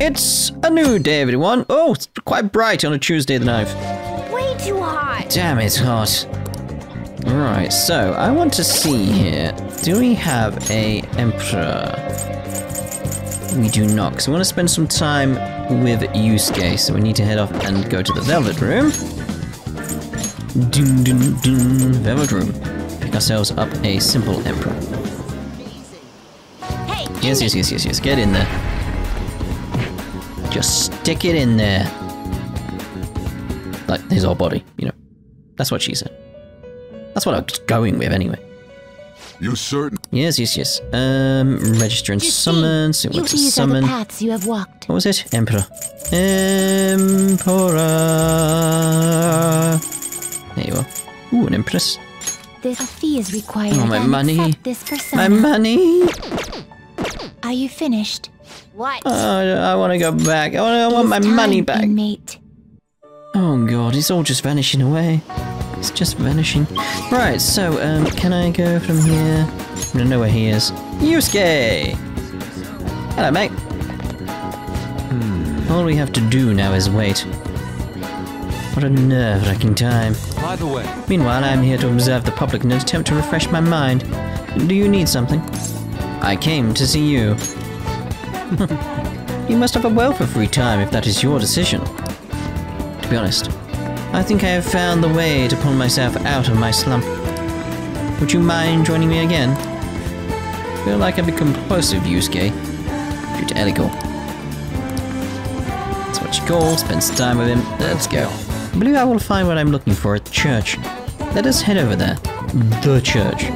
It's a new day, everyone. Oh, it's quite bright on a Tuesday, the knife. Way too hot. Damn, it's hot. Right, so I want to see here. Do we have a Emperor? We do not, because we want to spend some time with Yusuke, so we need to head off and go to the Velvet Room. Dun, dun, dun. Velvet Room. Pick ourselves up a simple Emperor. Hey, yes, yes, yes, yes, yes. Get in there. Just stick it in there. Like his whole body, you know. That's what she said. That's what I was going with, anyway. You're certain? Yes, yes, yes. Register and summon. See what to summon. The paths you have walked. What was it? Emperor. Emperor. There you are. Ooh, an Empress. This fee is required. Oh, my money. My money. Are you finished? What? Oh, I want to go back. I want my money back. Inmate. Oh God, it's all just vanishing away. It's just vanishing. Right, so, can I go from here? I don't know where he is. Yusuke! Hello, mate. All we have to do now is wait. What a nerve-wracking time. By the way. Meanwhile, I'm here to observe the public and attempt to refresh my mind. Do you need something? I came to see you. You must have a wealth of free time if that is your decision. To be honest, I think I have found the way to pull myself out of my slump. Would you mind joining me again? I feel like I've become compulsive, Yusuke. Due to Eligal. That's what you call, spend some time with him. Let's go. I believe I will find what I'm looking for at the church. Let us head over there. The church.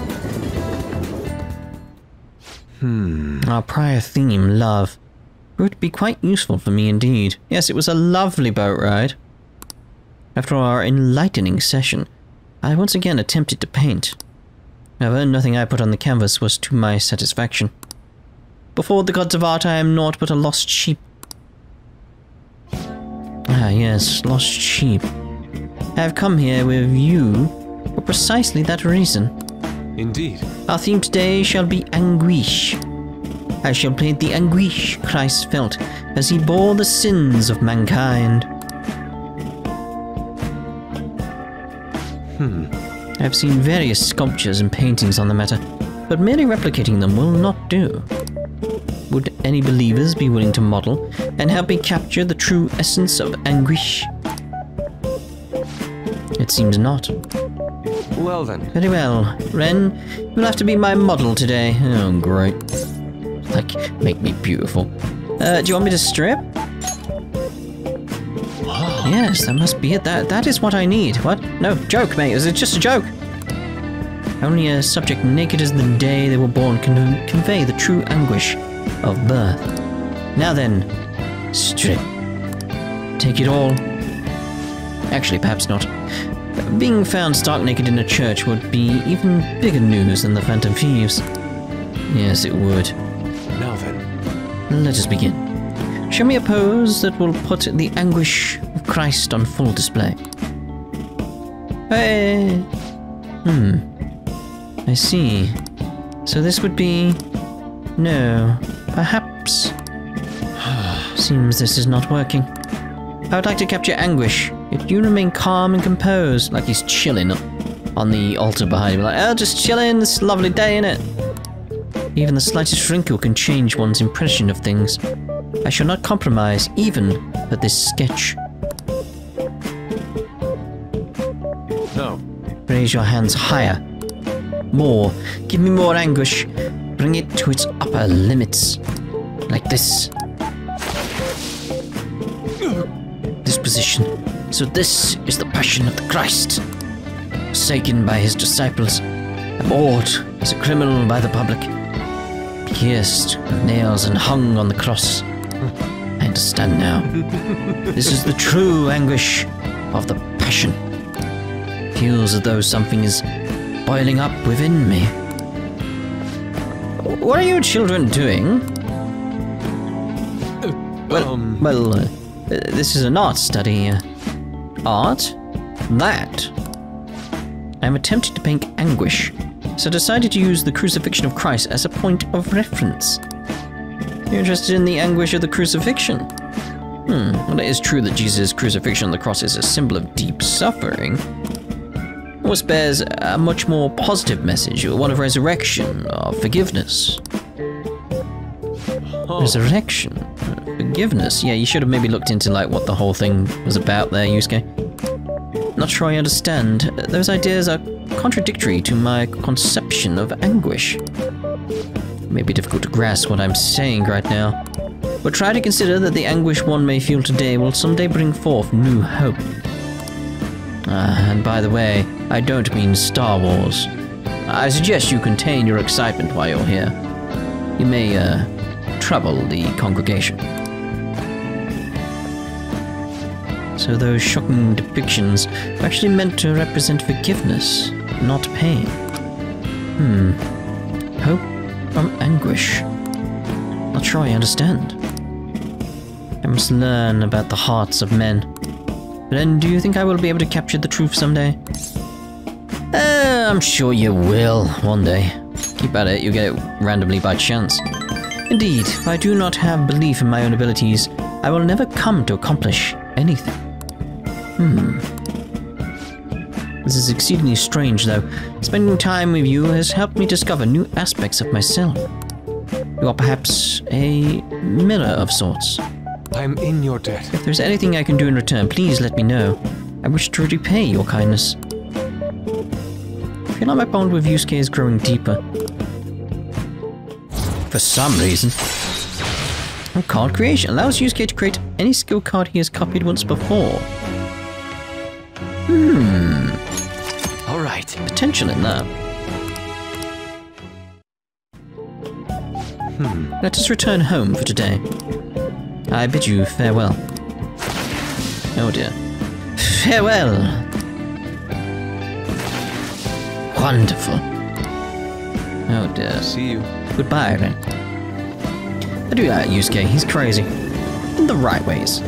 Our prior theme, love. It would be quite useful for me indeed. Yes, it was a lovely boat ride. After our enlightening session, I once again attempted to paint. However, nothing I put on the canvas was to my satisfaction. Before the gods of art, I am naught but a lost sheep. Ah yes, lost sheep. I have come here with you for precisely that reason. Indeed. Our theme today shall be anguish. I shall play the anguish Christ felt as he bore the sins of mankind. I have seen various sculptures and paintings on the matter, but merely replicating them will not do. Would any believers be willing to model and help me capture the true essence of anguish? It seems not. Well then. Very well. Ren, you'll have to be my model today. Oh, great. Like, make me beautiful. Do you want me to strip? Yes, that must be it. That is what I need. What? No, joke, mate. Is it just a joke? Only a subject naked as the day they were born can convey the true anguish of birth. Now then, strip. Take it all. Actually, perhaps not. Being found stark naked in a church would be even bigger news than the Phantom Thieves. Yes, it would. Now then. Let us begin. Show me a pose that will put the anguish of Christ on full display. Hey! I see. So this would be... No. Perhaps... Seems this is not working. I would like to capture anguish. If you remain calm and composed, like he's chilling on the altar behind him, like, oh, just chilling, this lovely day, innit? Even the slightest wrinkle can change one's impression of things. I shall not compromise even at this sketch. No. Raise your hands higher. More. Give me more anguish. Bring it to its upper limits. Like this. This position. So this is the passion of the Christ. Forsaken by his disciples. Abhorred as a criminal by the public. Pierced with nails and hung on the cross. I understand now. This is the true anguish of the passion. It feels as though something is boiling up within me. What are you children doing? This is an art study. Art? That. I'm attempting to paint anguish, so I decided to use the crucifixion of Christ as a point of reference. You're interested in the anguish of the crucifixion. Well, it is true that Jesus' crucifixion on the cross is a symbol of deep suffering. What bears a much more positive message, one of resurrection, of forgiveness. Resurrection? Forgiveness? Yeah, you should have maybe looked into, like, what the whole thing was about there, Yusuke. Not sure I understand. Those ideas are contradictory to my conception of anguish. It may be difficult to grasp what I'm saying right now, but try to consider that the anguish one may feel today will someday bring forth new hope. And by the way, I don't mean Star Wars. I suggest you contain your excitement while you're here. You may, trouble the congregation. So those shocking depictions are actually meant to represent forgiveness, not pain. Hope from anguish. Not sure I understand. I must learn about the hearts of men. But then, do you think I will be able to capture the truth someday? I'm sure you will, one day. Keep at it, you'll get it randomly by chance. Indeed, if I do not have belief in my own abilities, I will never come to accomplish anything. This is exceedingly strange, though. Spending time with you has helped me discover new aspects of myself. You are perhaps a mirror of sorts. I'm in your debt. If there's anything I can do in return, please let me know. I wish to repay your kindness. I feel like my bond with Yusuke is growing deeper. For some reason. And card creation allows Yusuke to create any skill card he has copied once before. Alright. Potential in that. Let us return home for today. I bid you farewell. Oh dear. Farewell! Wonderful. Oh dear. See you. Goodbye, Ren. I do like Yusuke, he's crazy. In the right ways.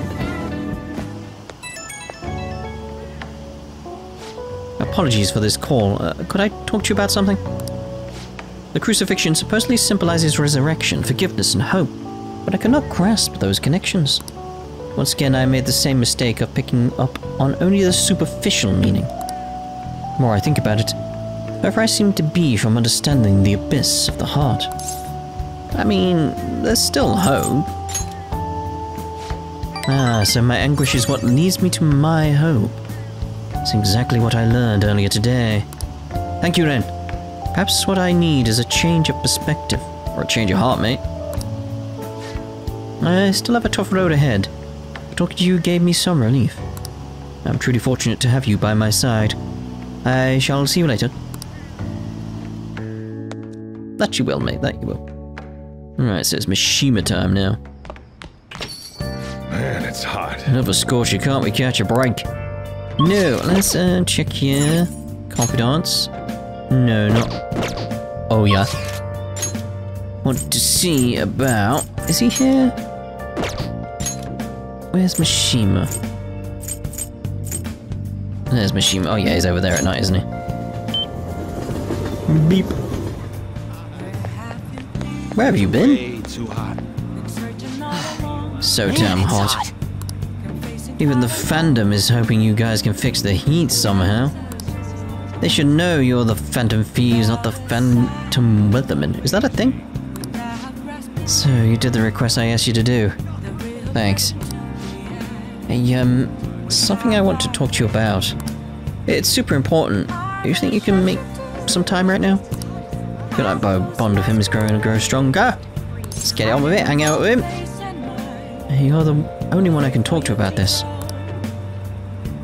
Apologies for this call. Could I talk to you about something? The crucifixion supposedly symbolizes resurrection, forgiveness, and hope. But I cannot grasp those connections. Once again, I made the same mistake of picking up on only the superficial meaning. The more I think about it, the further I seem to be from understanding the abyss of the heart. I mean, there's still hope. So my anguish is what leads me to my hope. That's exactly what I learned earlier today. Thank you, Ren. Perhaps what I need is a change of perspective, or a change of heart, mate. I still have a tough road ahead, but talking to you gave me some relief. I'm truly fortunate to have you by my side. I shall see you later. That you will, mate, that you will. Alright, so it's Mishima time now. Man, it's hot. Another scorcher, can't we catch a break? No, let's check here. Confidants. No, not... Oh, yeah. Want to see about... Is he here? Where's Mishima? There's Mishima. Oh yeah, he's over there at night, isn't he? Beep. Where have you been? So damn hot. Even the fandom is hoping you guys can fix the heat somehow. They should know you're the Phantom Thieves, not the Phantom Weatherman. Is that a thing? So, you did the request I asked you to do. Thanks. Hey, something I want to talk to you about. It's super important. You think you can make some time right now? I feel like my bond with him is growing and grow stronger. Let's get on with it, hang out with him. You're the only one I can talk to about this.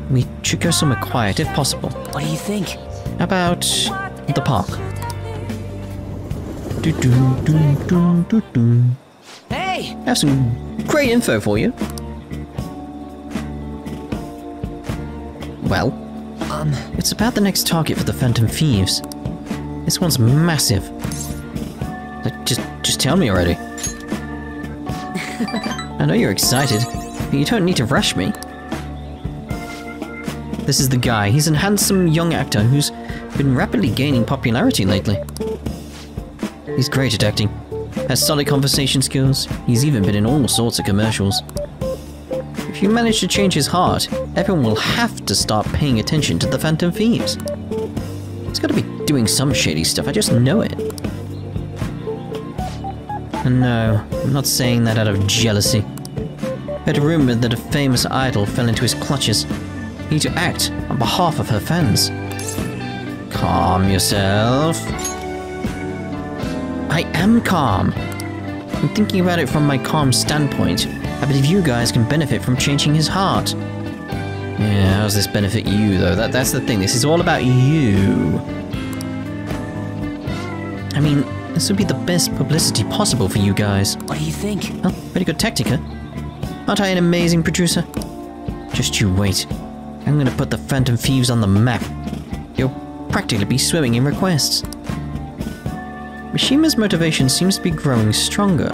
We should go somewhere quiet, if possible. What do you think? How about the park? Hey! I have some great info for you. Well, it's about the next target for the Phantom Thieves. This one's massive. Just tell me already. I know you're excited, but you don't need to rush me. This is the guy. He's a handsome young actor who's been rapidly gaining popularity lately. He's great at acting. has solid conversation skills. He's even been in all sorts of commercials. If you manage to change his heart, everyone will have to start paying attention to the Phantom Thieves. He's gotta be doing some shady stuff, I just know it. And no, I'm not saying that out of jealousy. It rumored that a famous idol fell into his clutches. You need to act on behalf of her fans. Calm yourself. I am calm. I'm thinking about it from my calm standpoint. I believe you guys can benefit from changing his heart. Yeah, how does this benefit you, though? That's the thing. This is all about you. I mean, this would be the best publicity possible for you guys. What do you think? Well, pretty good tactic, huh? Aren't I an amazing producer? Just you wait. I'm gonna put the Phantom Thieves on the map. You'll practically be swimming in requests. Mishima's motivation seems to be growing stronger.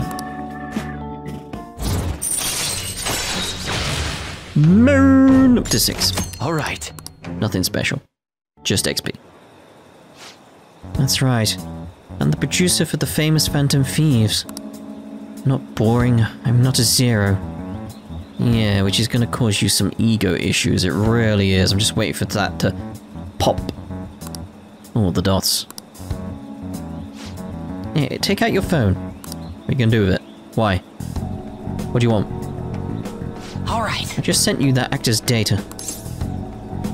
Moon! Up to 6. Alright. Nothing special. Just XP. That's right. I'm the producer for the famous Phantom Thieves. Not boring. I'm not a zero. Yeah, which is going to cause you some ego issues, it really is. I'm just waiting for that to pop all the dots. Yeah, take out your phone. What are you going to do with it? Why? What do you want? Alright. I just sent you that actor's data.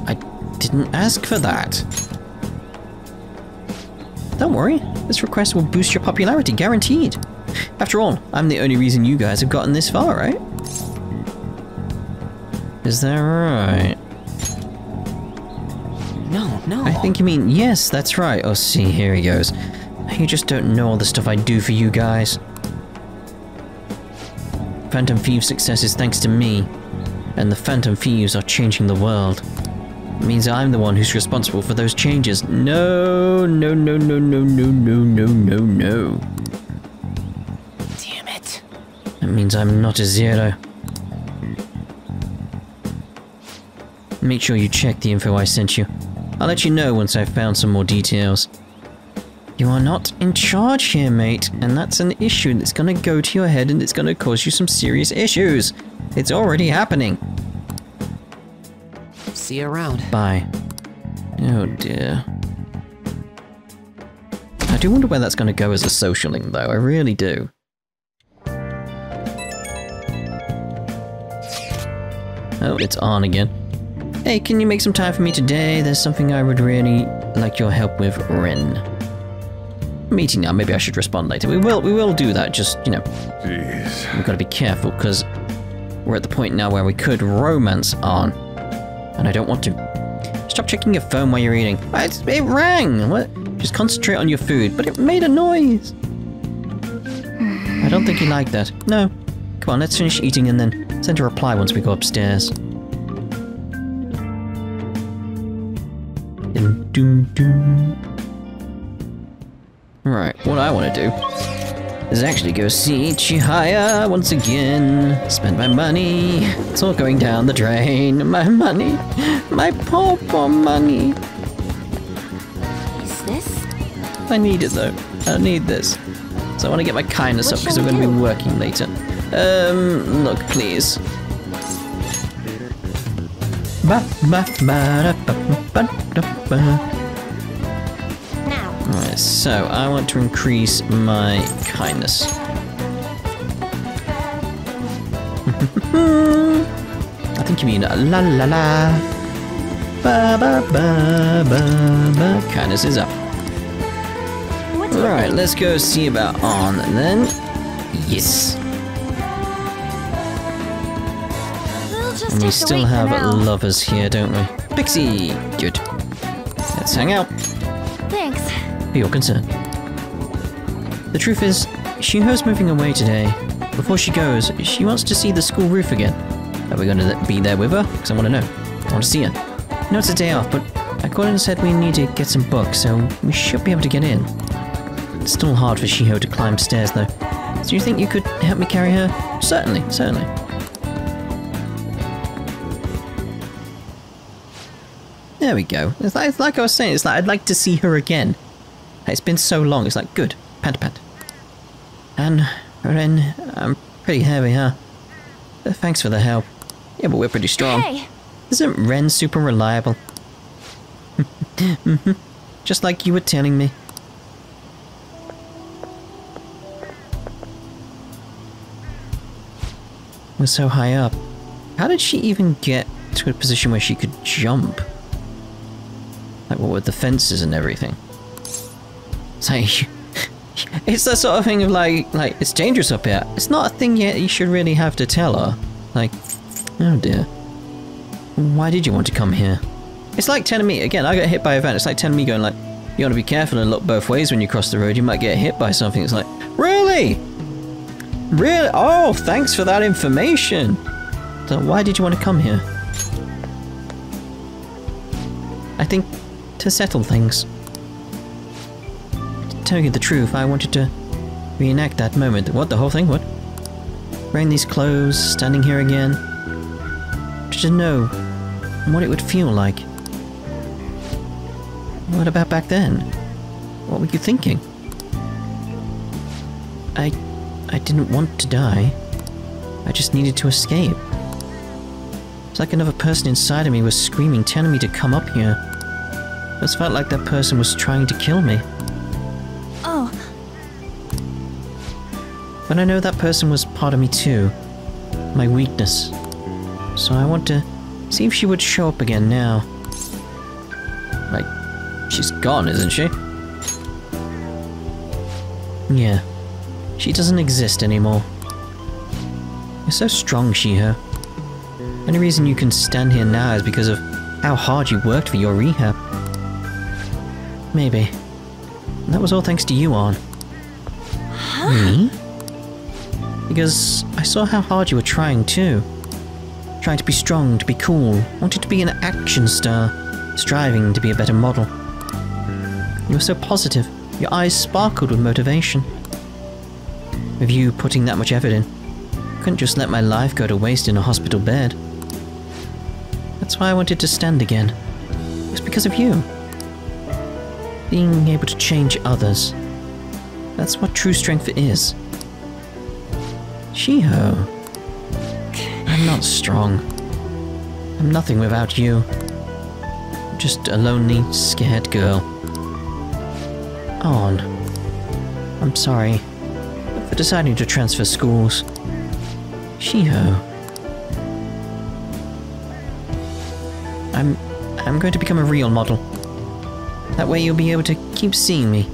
I didn't ask for that. Don't worry, this request will boost your popularity, guaranteed. After all, I'm the only reason you guys have gotten this far, right? Is that right? No. I think you mean, yes, that's right. Oh, see, here he goes. You just don't know all the stuff I do for you guys. Phantom Thieves' success is thanks to me, and the Phantom Thieves are changing the world. It means I'm the one who's responsible for those changes. No. Damn it. That means I'm not a zero. Make sure you check the info I sent you. I'll let you know once I've found some more details. You are not in charge here, mate, and that's an issue that's gonna go to your head and it's gonna cause you some serious issues. It's already happening. See you around. Bye. Oh dear. I do wonder where that's gonna go as a social link, though. I really do. Oh, it's Ann again. Hey, can you make some time for me today? There's something I would really like your help with, Ren. Meeting now, maybe I should respond later. We will do that, just, you know. Jeez. We've got to be careful, because we're at the point now where we could romance Ann. And I don't want to. Stop checking your phone while you're eating. It rang! What? Just concentrate on your food, but it made a noise! I don't think you like that. No. Come on, let's finish eating and then send a reply once we go upstairs. Right, what I want to do is actually go see Chihaya once again. Spend my money. It's all going down the drain. My money. My poor money. Is this? I need it though. I need this. So I want to get my kindness up because we're going to be working later. Look, please. Alright, so I want to increase my kindness. I think you mean la la la. Ba ba ba ba ba. Kindness is up. Alright, let's go see about Ann then. Yes. And we still have lovers here, don't we? Pixie! Good. Let's hang out. Thanks. For your concern. The truth is, Shiho's moving away today. Before she goes, she wants to see the school roof again. Are we going to be there with her? Because I want to know. I want to see her. I know it's a day off, but I called and said we need to get some books, so we should be able to get in. It's still hard for Shiho to climb stairs, though. So you think you could help me carry her? Certainly. There we go. It's like I was saying, it's like I'd like to see her again. It's been so long, it's like, good. Pat. Ann, Ren, I'm pretty heavy, huh? Thanks for the help. Yeah, but we're pretty strong. Hey. Isn't Ren super reliable? Mm-hmm. Just like you were telling me. We're so high up. How did she even get to a position where she could jump? Like, what were the fences and everything? It's like, it's that sort of thing of like, it's dangerous up here. It's not a thing yet you should really have to tell her. Like, oh dear. Why did you want to come here? It's like telling me, again, I got hit by a van. It's like telling me going like, you want to be careful and look both ways when you cross the road. You might get hit by something. It's like, really? Really? Oh, thanks for that information. So why did you want to come here? I think to settle things. To tell you the truth, I wanted to reenact that moment. What, the whole thing? What? Wearing these clothes, standing here again. Just to know what it would feel like. What about back then? What were you thinking? I didn't want to die. I just needed to escape. It's like another person inside of me was screaming, telling me to come up here. It just felt like that person was trying to kill me. Oh. But I know that person was part of me too. My weakness. So I want to see if she would show up again now. Like, she's gone, isn't she? Yeah. She doesn't exist anymore. You're so strong, Shiho. The only reason you can stand here now is because of how hard you worked for your rehab. Maybe. That was all thanks to you, Ann. Huh? Me? Because I saw how hard you were trying, too. Trying to be strong, to be cool, wanted to be an action star, striving to be a better model. You were so positive. Your eyes sparkled with motivation. With you putting that much effort in, I couldn't just let my life go to waste in a hospital bed. That's why I wanted to stand again. It was because of you. Being able to change others. That's what true strength is. Shiho. I'm not strong. I'm nothing without you. I'm just a lonely, scared girl. Ann. I'm sorry for deciding to transfer schools. Shiho. I'm going to become a real model. That way you'll be able to keep seeing me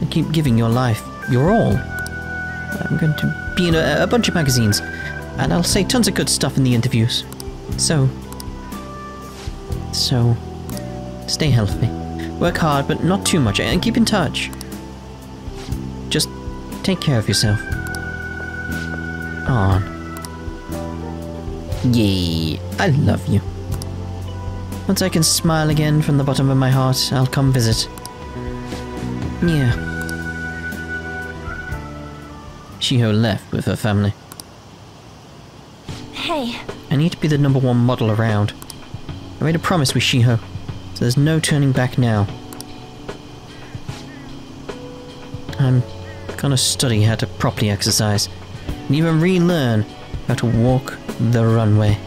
and keep giving your life your all. I'm going to be in a bunch of magazines, and I'll say tons of good stuff in the interviews. So stay healthy. Work hard, but not too much, and keep in touch. Just take care of yourself. Ann. Yay, I love you. Once I can smile again from the bottom of my heart, I'll come visit. Yeah. Shiho left with her family. Hey. I need to be the #1 model around. I made a promise with Shiho, so there's no turning back now. I'm gonna study how to properly exercise, and even relearn how to walk the runway.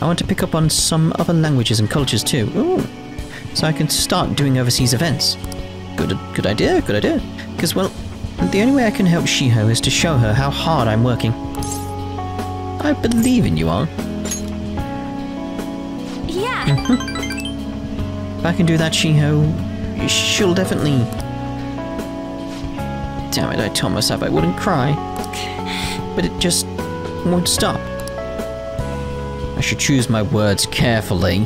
I want to pick up on some other languages and cultures too. Ooh. So I can start doing overseas events. Good idea, good idea. Because, well, the only way I can help Shiho is to show her how hard I'm working. I believe in you, Ann. Yeah. Mm-hmm. If I can do that, Shiho, she'll definitely... Damn it, I told myself I wouldn't cry. But it just won't stop. I should choose my words carefully.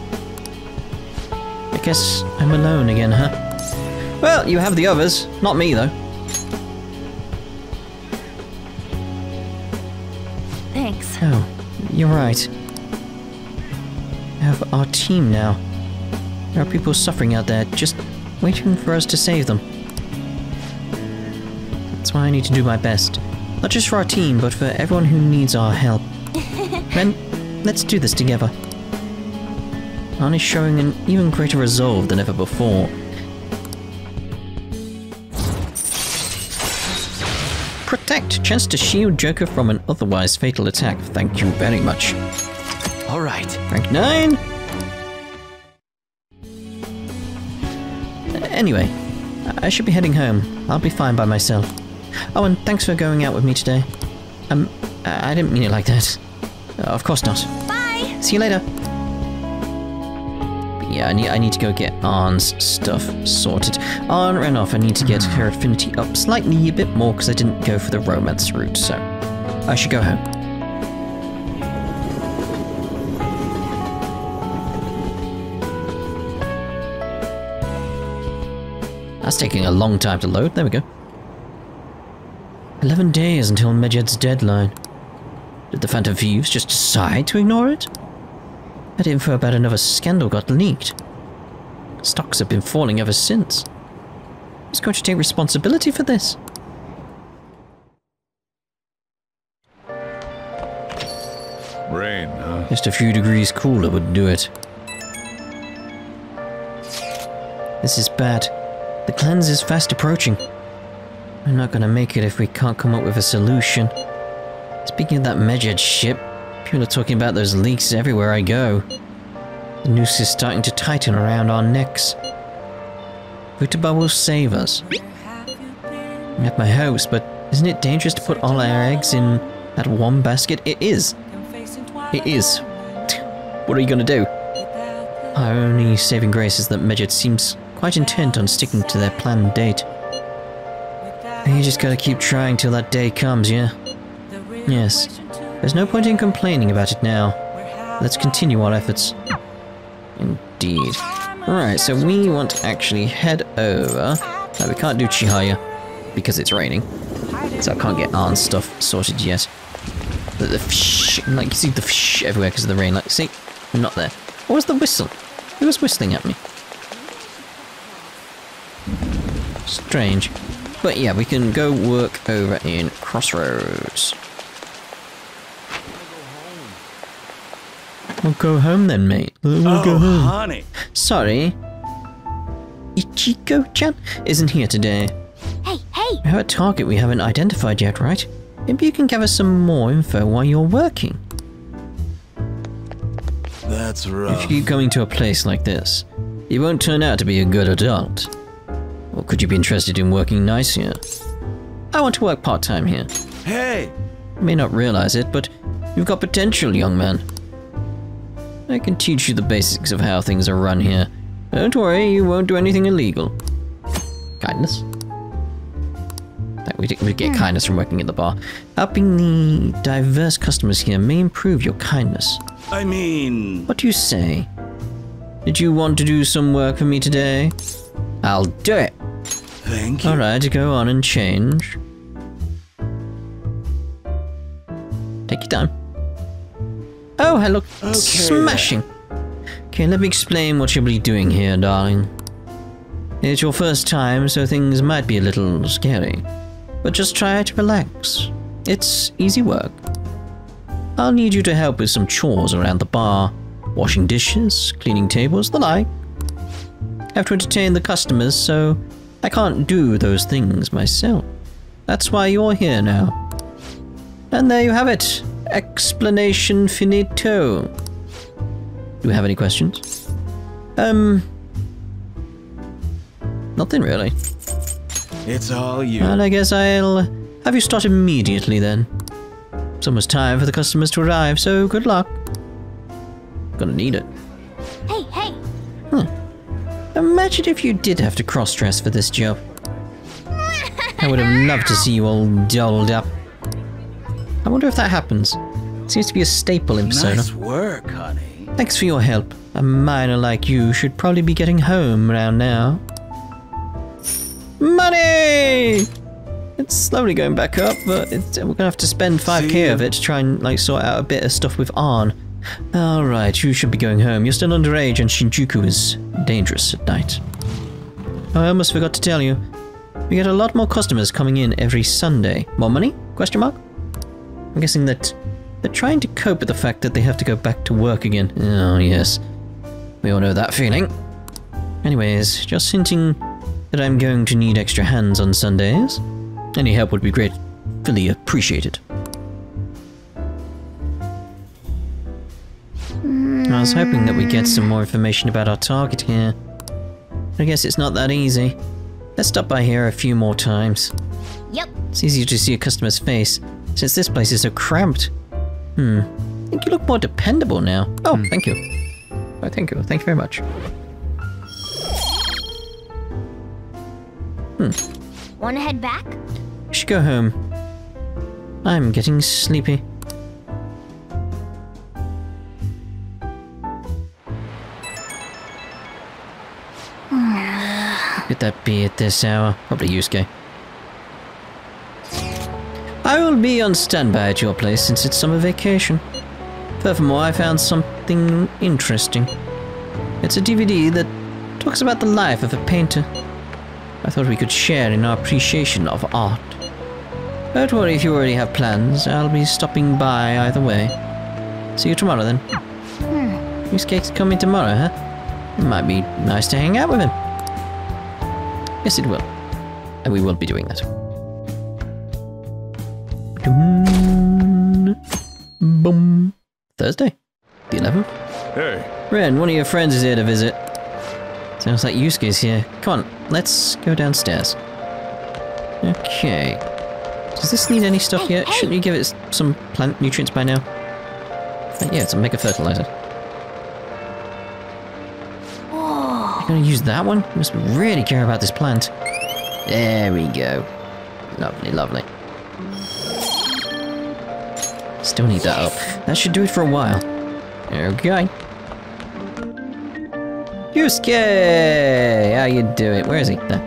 I guess I'm alone again, huh? Well, you have the others. Not me, though. Thanks. Oh, you're right. We have our team now. There are people suffering out there, just waiting for us to save them. That's why I need to do my best. Not just for our team, but for everyone who needs our help. Ren, let's do this together. Ann is showing an even greater resolve than ever before. Protect. Chance to shield Joker from an otherwise fatal attack. Thank you very much. Alright. Rank 9. Anyway, I should be heading home. I'll be fine by myself. Oh, and thanks for going out with me today. I didn't mean it like that. Of course not. Bye! See you later. But yeah, I need to go get Arn's stuff sorted. Arn ran off. I need to get her affinity up slightly a bit more because I didn't go for the romance route, so I should go home. That's taking a long time to load. There we go. 11 days until Medjed's deadline. Did the Phantom Thieves just decide to ignore it? That info about another scandal got leaked. Stocks have been falling ever since. Who's going to take responsibility for this? Rain, huh? Just a few degrees cooler would do it. This is bad. The cleanse is fast approaching. We're not gonna make it if we can't come up with a solution. Speaking of that Medjed ship, people are talking about those leaks everywhere I go. The noose is starting to tighten around our necks. Futaba will save us. I have my hopes, but isn't it dangerous to put all our eggs in that one basket? It is. It is. What are you gonna do? Our only saving grace is that Medjed seems quite intent on sticking to their planned date. You just gotta keep trying till that day comes, yeah? Yes. There's no point in complaining about it now. Let's continue our efforts. Indeed. Alright, so we want to actually head over. No, we can't do Chihaya because it's raining. So I can't get Arn's stuff sorted yet. But the fsh, like you see the fsh everywhere because of the rain. Like, see? I'm not there. What was the whistle? Who was whistling at me? Strange. But yeah, we can go work over in Crossroads. We'll go home then, mate. We'll go home. Honey. Sorry. Ichigo-chan isn't here today. Hey! We have a target we haven't identified yet, right? Maybe you can gather some more info while you're working. That's rough. If you keep going to a place like this, you won't turn out to be a good adult. Or could you be interested in working nice here? I want to work part-time here. Hey! You may not realize it, but you've got potential, young man. I can teach you the basics of how things are run here. Don't worry, you won't do anything illegal. Kindness? We get kindness from working at the bar. Helping the diverse customers here may improve your kindness. I mean... What do you say? Did you want to do some work for me today? I'll do it. Thank you. Alright, go on and change. Take your time. Oh, hello. Okay. Smashing. Okay, let me explain what you'll be doing here, darling. It's your first time, so things might be a little scary. But just try to relax. It's easy work. I'll need you to help with some chores around the bar. Washing dishes, cleaning tables, the like. I have to entertain the customers, so I can't do those things myself. That's why you're here now. And there you have it. Explanation finito. Do we have any questions? Nothing really. It's all you. And I guess I'll have you start immediately then. It's almost time for the customers to arrive, so good luck. Gonna need it. Hey! Huh. Imagine if you did have to cross-dress for this job. I would have loved to see you all dolled up. I wonder if that happens. It seems to be a staple in Persona. Nice work, honey. Thanks for your help. A miner like you should probably be getting home around now. Money! It's slowly going back up, but we're going to have to spend 5k of it to try and sort out a bit of stuff with Arn. Alright, you should be going home. You're still underage and Shinjuku is dangerous at night. Oh, I almost forgot to tell you. We get a lot more customers coming in every Sunday. More money? Question mark? I'm guessing that they're trying to cope with the fact that they have to go back to work again. Oh, yes. We all know that feeling. Anyways, just hinting that I'm going to need extra hands on Sundays. Any help would be great. really appreciate it. I was hoping that we'd get some more information about our target here. I guess it's not that easy. Let's stop by here a few more times. Yep. It's easier to see a customer's face, since this place is so cramped. I think you look more dependable now. Oh, thank you. Oh, thank you. Thank you very much. Wanna head back? We should go home. I'm getting sleepy. Could that be at this hour? Probably Yusuke. I will be on standby at your place since it's summer vacation. Furthermore, I found something interesting. It's a DVD that talks about the life of a painter. I thought we could share in our appreciation of art. Don't worry if you already have plans, I'll be stopping by either way. See you tomorrow then. Yusuke's coming tomorrow, huh? It might be nice to hang out with him. Yes, it will. And we will be doing that. Boom. Thursday, the 11th. Hey. Ren, one of your friends is here to visit. Sounds like Yusuke's here. Come on, let's go downstairs. Okay. Does this need any stuff yet? Hey. Shouldn't you give it some plant nutrients by now? Yeah, it's a mega fertilizer. Gonna use that one? Must really care about this plant. There we go. Lovely, lovely. Still need that up. That should do it for a while. Okay. Yusuke! How you doing? Where is he? There.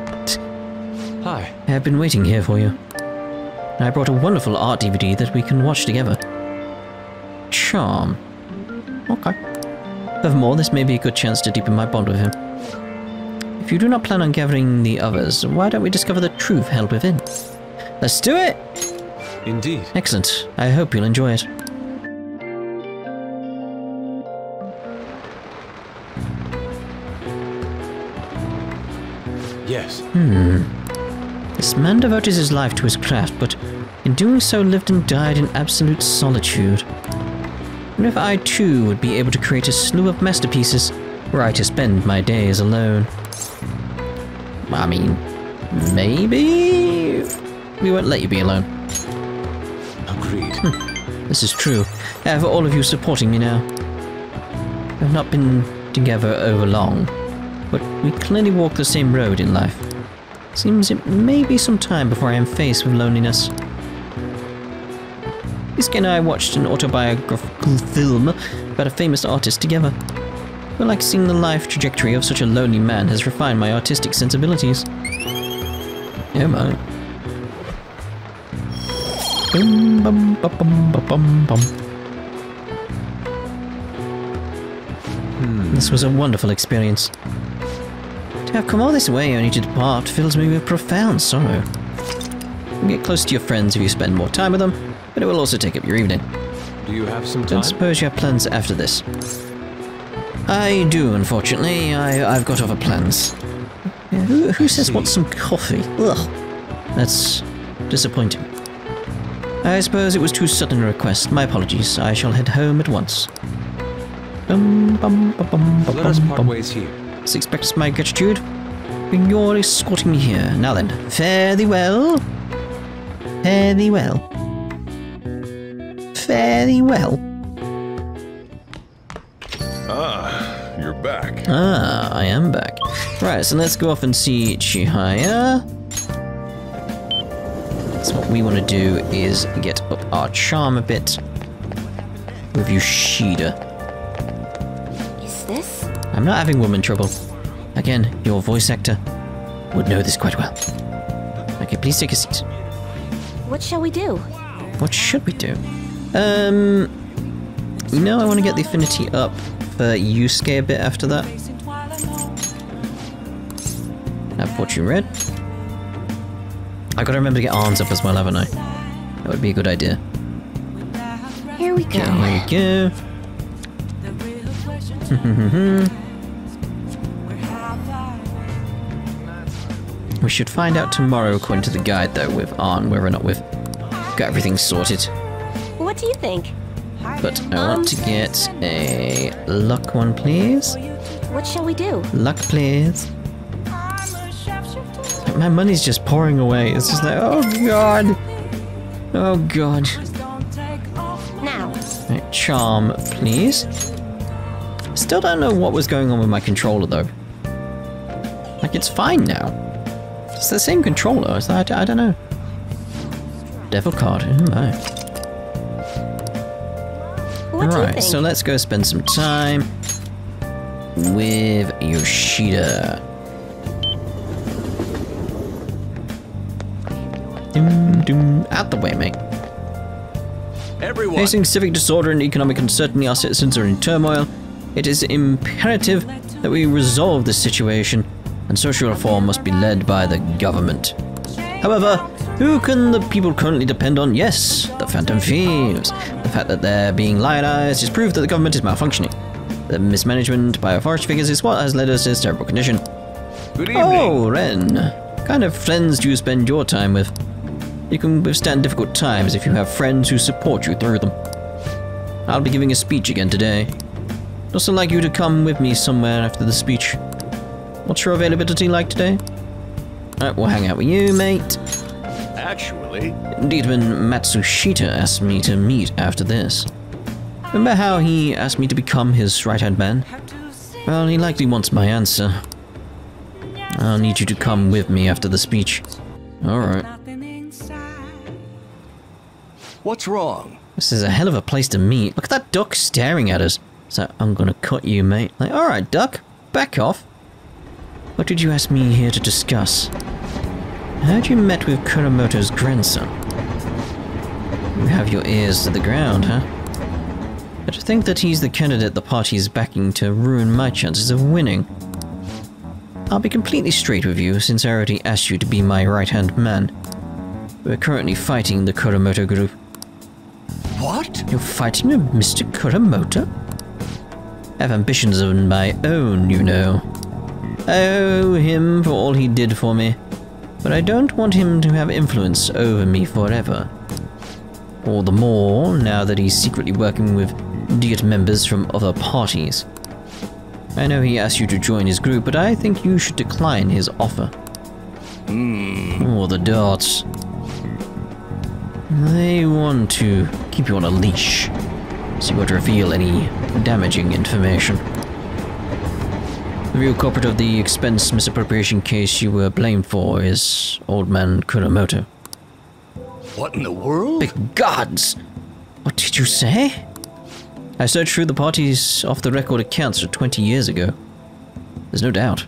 Hi. I've been waiting here for you. I brought a wonderful art DVD that we can watch together. Charm. Okay. Furthermore, this may be a good chance to deepen my bond with him. If you do not plan on gathering the others, why don't we discover the truth held within? Let's do it! Indeed. Excellent. I hope you'll enjoy it. Yes. This man devoted his life to his craft, but in doing so lived and died in absolute solitude. And if I too would be able to create a slew of masterpieces were I to spend my days alone. I mean, maybe we won't let you be alone. Agreed. This is true. I have all of you supporting me now. We've not been together over long, but we clearly walk the same road in life. Seems it may be some time before I am faced with loneliness. Yusuke and I watched an autobiographical film about a famous artist together. I like seeing the life trajectory of such a lonely man has refined my artistic sensibilities. Oh my. Bum, bum, bum, bum, bum, bum. This was a wonderful experience. To have come all this way only to depart fills me with profound sorrow. You get close to your friends if you spend more time with them, but it will also take up your evening. Do you have some time? Don't suppose you have plans after this. I do, unfortunately. I've got other plans. Yeah, who says wants some coffee? Ugh. That's disappointing. I suppose it was too sudden a request. My apologies. I shall head home at once. Let us part ways here. This expects my gratitude. You're escorting me here. Now then, fare thee well. Fare thee well. Fare thee well. You're back. I am back. Right, so let's go off and see Chihaya. So what we want to do is get up our charm a bit with Yoshida. Is this? I'm not having woman trouble. Again, your voice actor would know this quite well. Okay, please take a seat. What shall we do? What should we do? You know, I want to get the affinity up for Yusuke a bit after that. Have Fortune Red. I've got to remember to get arms up as well, haven't I? That would be a good idea. Here we go. Here we go. We should find out tomorrow, according to the guide, though, with Ann, whether or not we've Got everything sorted. What do you think? But I want to get a luck one, please. What shall we do? Luck, please. My money's just pouring away. It's just like, oh god. Oh god. Now. Right, charm, please. Still don't know what was going on with my controller, though. Like, it's fine now. It's the same controller. It's like, I don't know. Devil card. Oh my. Alright, so let's go spend some time with Yoshida. Doom, doom. Out the way, mate. Everyone. Facing civic disorder and economic uncertainty, our citizens are in turmoil. It is imperative that we resolve this situation, and social reform must be led by the government. However, who can the people currently depend on? Yes, the Phantom Thieves. The fact that they're being lionized is proof that the government is malfunctioning. The mismanagement by authority figures is what has led us to this terrible condition. Good evening. Oh, Ren. What kind of friends do you spend your time with? You can withstand difficult times if you have friends who support you through them. I'll be giving a speech again today. I'd also like you to come with me somewhere after the speech. What's your availability like today? Alright, we'll hang out with you, mate. Actually, Deedman Matsushita asked me to meet after this. Remember how he asked me to become his right-hand man? Well, he likely wants my answer. I'll need you to come with me after the speech. Alright. What's wrong? This is a hell of a place to meet. Look at that duck staring at us. So I'm gonna cut you, mate. Like, alright, duck, back off. What did you ask me here to discuss? I heard you met with Kuramoto's grandson. You have your ears to the ground, huh? But I think that he's the candidate the party is backing to ruin my chances of winning. I'll be completely straight with you, since I already asked you to be my right-hand man. We're currently fighting the Kuramoto group. What? You're fighting a Mr. Kuramoto? I have ambitions of my own, you know. I owe him for all he did for me, but I don't want him to have influence over me forever. All the more, now that he's secretly working with Diet members from other parties. I know he asked you to join his group, but I think you should decline his offer. Or the darts. They want to keep you on a leash, so you won't reveal any damaging information. The real culprit of the expense misappropriation case you were blamed for is old man Kuramoto. What in the world? Big gods! What did you say? I searched through the party's off-the-record accounts from 20 years ago. There's no doubt.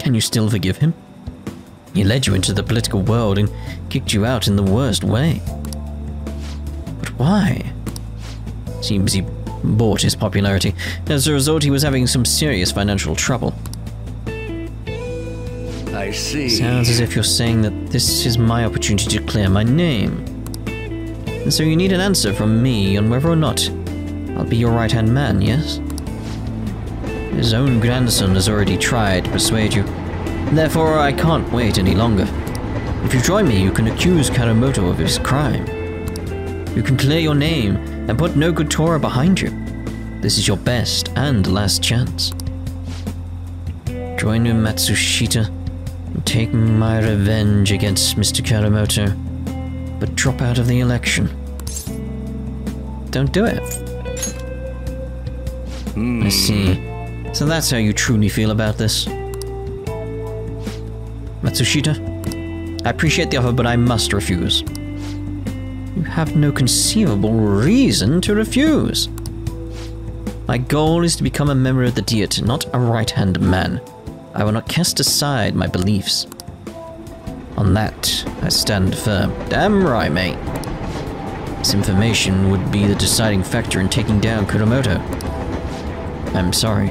Can you still forgive him? He led you into the political world and kicked you out in the worst way. But why? Seems he bought his popularity. As a result, he was having some serious financial trouble. I see. Sounds as if you're saying that this is my opportunity to clear my name. And so you need an answer from me on whether or not I'll be your right-hand man, yes? His own grandson has already tried to persuade you. Therefore, I can't wait any longer. If you join me, you can accuse Kuramoto of his crime. You can clear your name and put no good Torah behind you. This is your best and last chance. Join him, Matsushita, and take my revenge against Mr. Kuramoto. But drop out of the election. Don't do it. I see. So that's how you truly feel about this. Matsushita, I appreciate the offer, but I must refuse. You have no conceivable reason to refuse. My goal is to become a member of the Diet, not a right-hand man. I will not cast aside my beliefs. On that, I stand firm. Damn right, mate. This information would be the deciding factor in taking down Kuramoto. I'm sorry.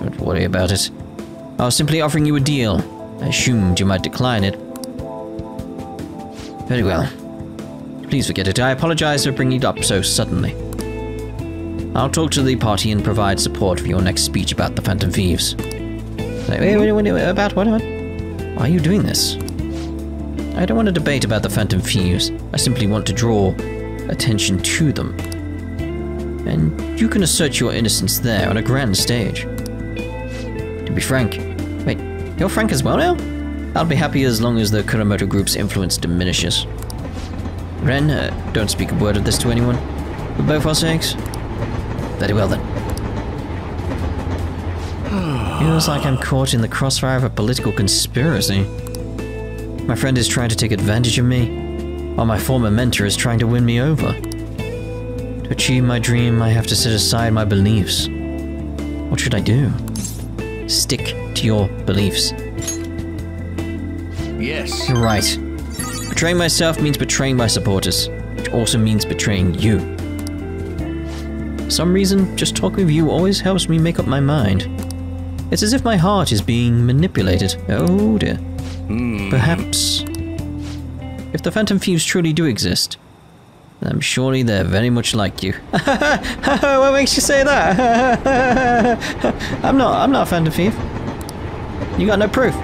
Don't worry about it. I was simply offering you a deal. I assumed you might decline it. Very well. Please forget it. I apologize for bringing it up so suddenly. I'll talk to the party and provide support for your next speech about the Phantom Thieves. Wait, about what? Why are you doing this? I don't want to debate about the Phantom Thieves. I simply want to draw attention to them. And you can assert your innocence there on a grand stage. To be frank... Wait, you're frank as well now? I'll be happy as long as the Kuramoto group's influence diminishes. Ren, don't speak a word of this to anyone. For both our sakes. Very well then. Feels like I'm caught in the crossfire of a political conspiracy. My friend is trying to take advantage of me, while my former mentor is trying to win me over. To achieve my dream, I have to set aside my beliefs. What should I do? Stick to your beliefs. Yes. You're right. Betraying myself means betraying my supporters, which also means betraying you. For some reason, just talking with you always helps me make up my mind. It's as if my heart is being manipulated. Oh dear. Perhaps... If the Phantom Thieves truly do exist, I'm surely they're very much like you. What makes you say that? I'm not a Phantom Thief. You got no proof.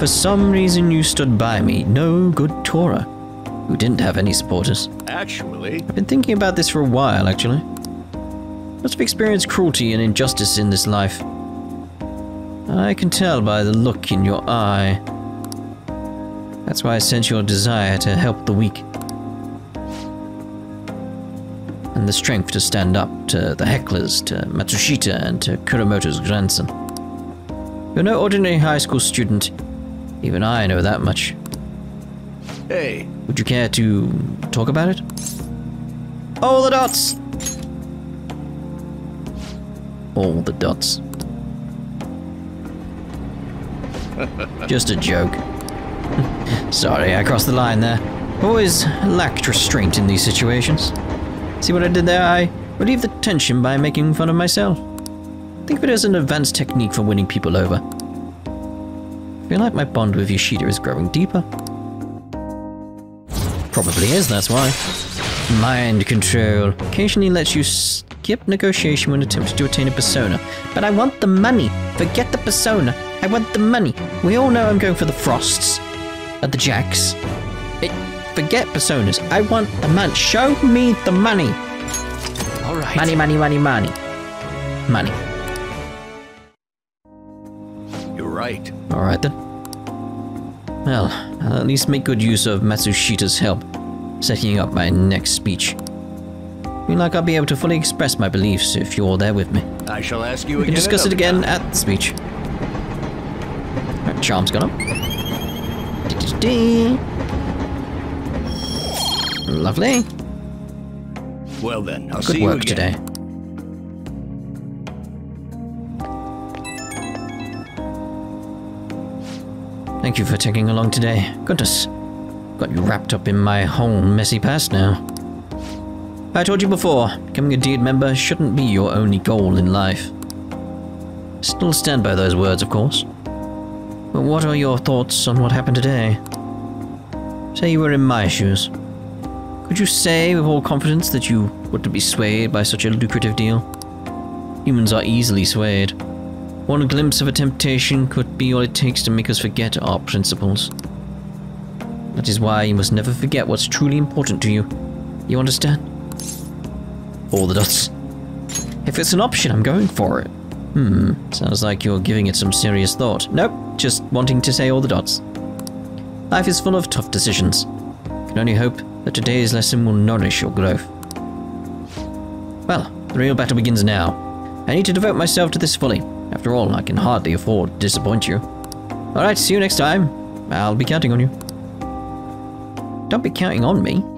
For some reason you stood by me, no good Torah, who didn't have any supporters. Actually... I've been thinking about this for a while, actually. Must have experienced cruelty and injustice in this life. I can tell by the look in your eye. That's why I sense your desire to help the weak. And the strength to stand up to the hecklers, to Matsushita and to Kuramoto's grandson. You're no ordinary high school student. Even I know that much. Hey. Would you care to talk about it? All the dots! All the dots. Just a joke. Sorry, I crossed the line there. Always lacked restraint in these situations. See what I did there? I relieved the tension by making fun of myself. Think of it as an advanced technique for winning people over. I feel like my bond with Yoshida is growing deeper. Probably is, that's why. Mind control occasionally lets you skip negotiation when attempted to attain a persona. But I want the money! Forget the persona! I want the money! We all know I'm going for the Frosts. At the Jacks. Forget personas. I want the money. Show me the money. All right. Money, money, money, money. Money. You're right. All right then. Well, I'll at least make good use of Matsushita's help, setting up my next speech. I feel like I'll be able to fully express my beliefs if you're there with me. I shall ask you again. We can discuss it again at the speech. Right, charm's gone up. Lovely. Well then, I'll see you again. Good work today. Thank you for taking along today. Goodness, got you wrapped up in my whole messy past now. I told you before, becoming a Diet member shouldn't be your only goal in life. Still stand by those words, of course. But what are your thoughts on what happened today? Say you were in my shoes. Could you say with all confidence that you wouldn't be swayed by such a lucrative deal? Humans are easily swayed. One glimpse of a temptation could be all it takes to make us forget our principles. That is why you must never forget what's truly important to you. You understand? All the dots. If it's an option, I'm going for it. Sounds like you're giving it some serious thought. Nope, just wanting to say all the dots. Life is full of tough decisions. Can only hope that today's lesson will nourish your growth. Well, the real battle begins now. I need to devote myself to this fully. After all, I can hardly afford to disappoint you. Alright, see you next time. I'll be counting on you. Don't be counting on me.